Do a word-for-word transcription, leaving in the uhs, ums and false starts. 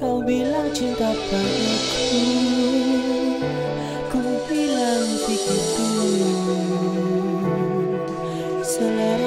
Kau bilang cinta padaku, ku bilang begitu.